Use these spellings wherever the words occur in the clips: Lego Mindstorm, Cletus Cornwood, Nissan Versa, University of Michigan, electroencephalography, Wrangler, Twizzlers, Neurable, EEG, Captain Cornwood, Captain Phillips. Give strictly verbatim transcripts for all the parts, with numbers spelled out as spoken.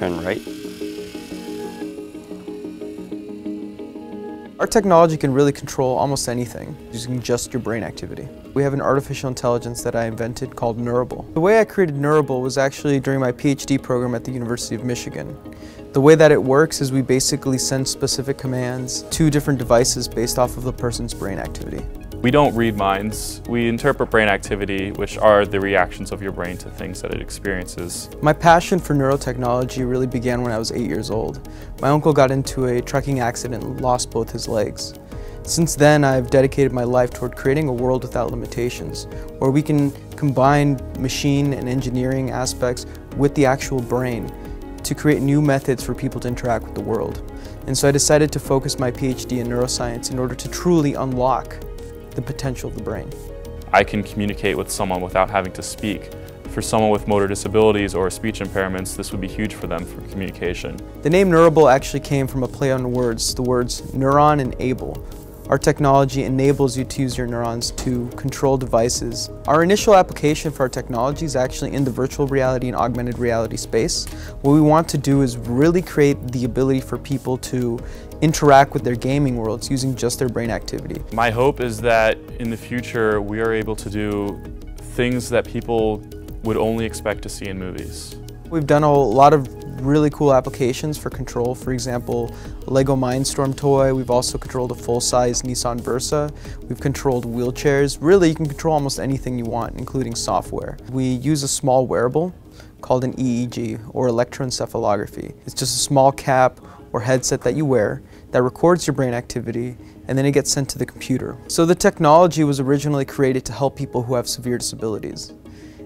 turn right. Our technology can really control almost anything using just your brain activity. We have an artificial intelligence that I invented called Neurable. The way I created Neurable was actually during my PhD program at the University of Michigan. The way that it works is we basically send specific commands to different devices based off of the person's brain activity. We don't read minds, we interpret brain activity, which are the reactions of your brain to things that it experiences. My passion for neurotechnology really began when I was eight years old. My uncle got into a trucking accident and lost both his legs. Since then, I've dedicated my life toward creating a world without limitations, where we can combine machine and engineering aspects with the actual brain to create new methods for people to interact with the world. And so I decided to focus my PhD in neuroscience in order to truly unlock the potential of the brain. I can communicate with someone without having to speak. For someone with motor disabilities or speech impairments, this would be huge for them for communication. The name Neurable actually came from a play on words, the words neuron and able. Our technology enables you to use your neurons to control devices. Our initial application for our technology is actually in the virtual reality and augmented reality space. What we want to do is really create the ability for people to interact with their gaming worlds using just their brain activity. My hope is that in the future we are able to do things that people would only expect to see in movies. We've done a lot of really cool applications for control. For example, a Lego Mindstorm toy. We've also controlled a full-size Nissan Versa. We've controlled wheelchairs. Really, you can control almost anything you want, including software. We use a small wearable called an E E G, or electroencephalography. It's just a small cap or headset that you wear that records your brain activity, and then it gets sent to the computer. So the technology was originally created to help people who have severe disabilities.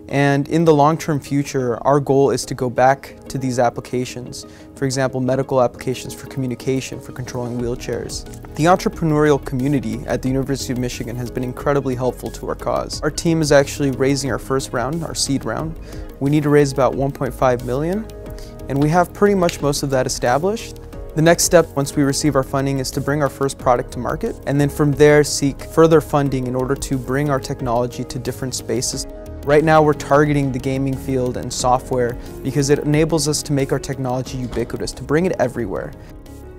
And in the long-term future, our goal is to go back to these applications. For example, medical applications for communication, for controlling wheelchairs. The entrepreneurial community at the University of Michigan has been incredibly helpful to our cause. Our team is actually raising our first round, our seed round. We need to raise about one point five million dollars, and we have pretty much most of that established. The next step, once we receive our funding, is to bring our first product to market, and then from there seek further funding in order to bring our technology to different spaces. Right now we're targeting the gaming field and software because it enables us to make our technology ubiquitous, to bring it everywhere.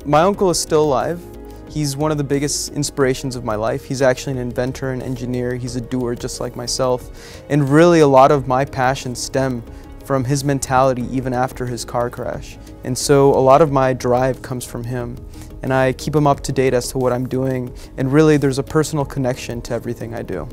My uncle is still alive. He's one of the biggest inspirations of my life. He's actually an inventor, an engineer, he's a doer just like myself. And really a lot of my passions stem from his mentality even after his car crash. And so a lot of my drive comes from him. And I keep him up to date as to what I'm doing. And really there's a personal connection to everything I do.